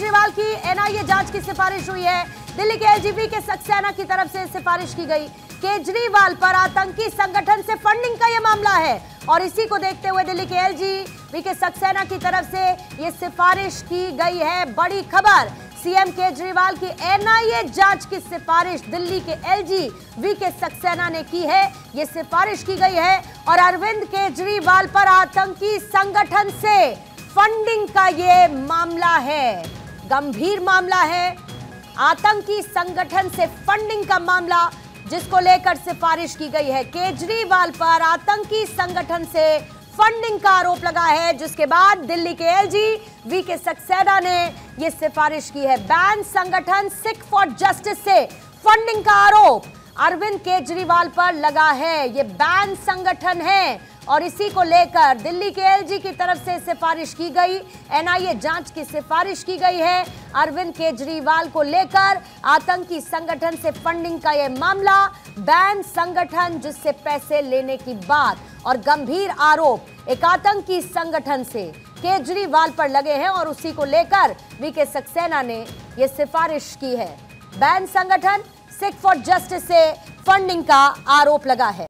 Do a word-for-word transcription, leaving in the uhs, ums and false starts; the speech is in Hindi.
केजरीवाल की एन आई ए जांच की सिफारिश हुई है। दिल्ली के एल जी वी के सक्सेना की तरफ से सिफारिश की गई। केजरीवाल पर आतंकी संगठन से फंडिंग का यह मामला है और इसी को देखते हुए दिल्ली के एल जी वी के सक्सेना की तरफ से यह सिफारिश की गई है। बड़ी खबर, सी एम केजरीवाल की एन आई ए जांच की सिफारिश दिल्ली के एल जी वी के सक्सेना ने की है। यह सिफारिश की गई है और अरविंद केजरीवाल पर आतंकी संगठन से फंडिंग का यह मामला है। गंभीर मामला है, आतंकी संगठन से फंडिंग का मामला जिसको लेकर सिफारिश की गई है। केजरीवाल पर आतंकी संगठन से फंडिंग का आरोप लगा है, जिसके बाद दिल्ली के एल जी वी के सक्सेना ने यह सिफारिश की है। बैन संगठन सिख फॉर जस्टिस से फंडिंग का आरोप अरविंद केजरीवाल पर लगा है। यह बैन संगठन है और इसी को लेकर दिल्ली के एल जी की तरफ से सिफारिश की गई, एन आई ए जांच की सिफारिश की गई है। अरविंद केजरीवाल को लेकर आतंकी संगठन से फंडिंग का यह मामला, बैन संगठन जिससे पैसे लेने की बात और गंभीर आरोप एक आतंकी संगठन से केजरीवाल पर लगे हैं और उसी को लेकर वी के सक्सेना ने यह सिफारिश की है। बैन संगठन सिख फॉर जस्टिस से फंडिंग का आरोप लगा है।